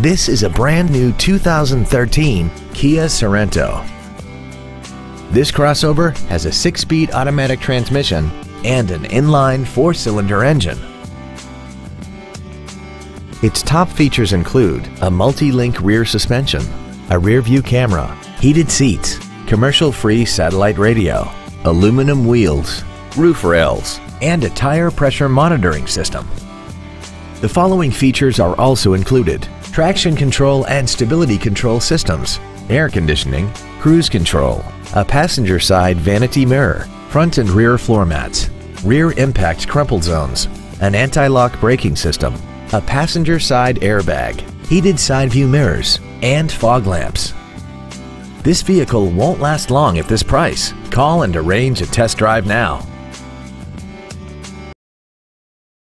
This is a brand new 2013 Kia Sorento. This crossover has a 6-speed automatic transmission and an inline 4-cylinder engine. Its top features include a multi-link rear suspension, a rear-view camera, heated seats, commercial-free satellite radio, aluminum wheels, roof rails, and a tire pressure monitoring system. The following features are also included: traction control and stability control systems, air conditioning, cruise control, a passenger side vanity mirror, front and rear floor mats, rear impact crumple zones, an anti-lock braking system, a passenger side airbag, heated side view mirrors, and fog lamps. This vehicle won't last long at this price. Call and arrange a test drive now.